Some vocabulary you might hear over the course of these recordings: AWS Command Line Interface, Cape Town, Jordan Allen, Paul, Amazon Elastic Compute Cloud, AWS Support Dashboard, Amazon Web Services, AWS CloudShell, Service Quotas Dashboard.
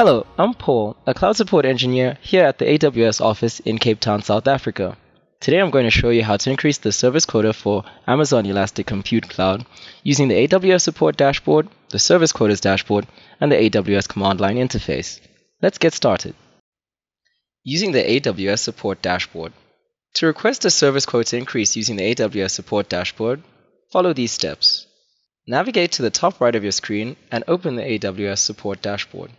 Hello, I'm Paul, a cloud support engineer here at the AWS office in Cape Town, South Africa. Today I'm going to show you how to increase the service quota for Amazon Elastic Compute Cloud using the AWS Support Dashboard, the Service Quotas Dashboard, and the AWS Command Line Interface. Let's get started. Using the AWS Support Dashboard. To request a service quota increase using the AWS Support Dashboard, follow these steps. Navigate to the top right of your screen and open the AWS Support Dashboard.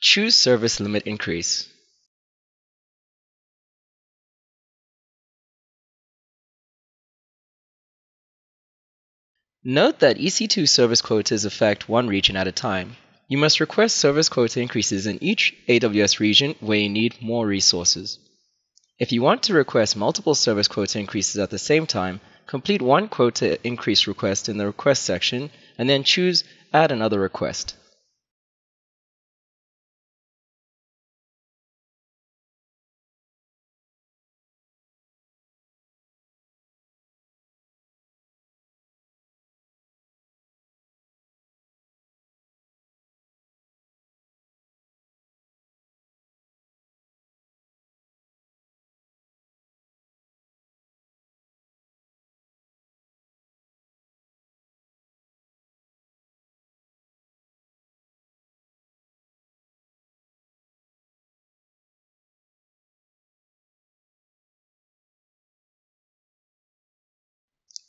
Choose Service Limit Increase. Note that EC2 service quotas affect one region at a time. You must request service quota increases in each AWS region where you need more resources. If you want to request multiple service quota increases at the same time, complete one quota increase request in the Request section and then choose Add another request.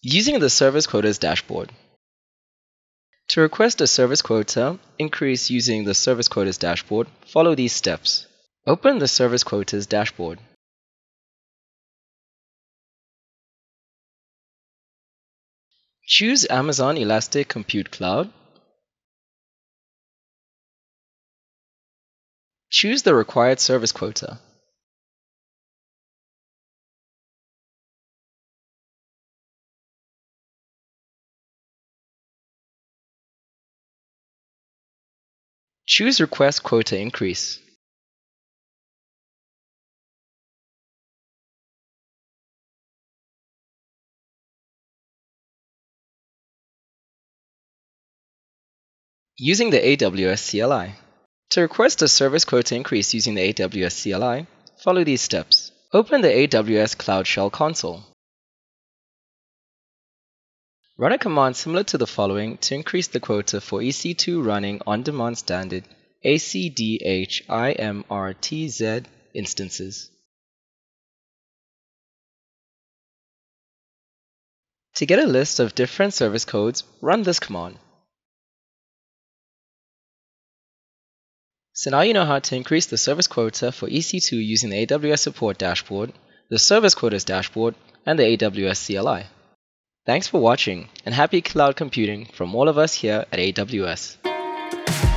Using the Service Quotas Dashboard. To request a service quota increase using the Service Quotas Dashboard, follow these steps. Open the Service Quotas Dashboard. Choose Amazon Elastic Compute Cloud. Choose the required service quota. Choose Request Quota Increase. Using the AWS CLI. To request a service quota increase using the AWS CLI, follow these steps. Open the AWS CloudShell console. Run a command similar to the following to increase the quota for EC2 running on-demand standard ACDHIMRTZ instances. To get a list of different service codes, run this command. So now you know how to increase the service quota for EC2 using the AWS Support Dashboard, the Service Quotas Dashboard, and the AWS CLI. Thanks for watching, and happy cloud computing from all of us here at AWS.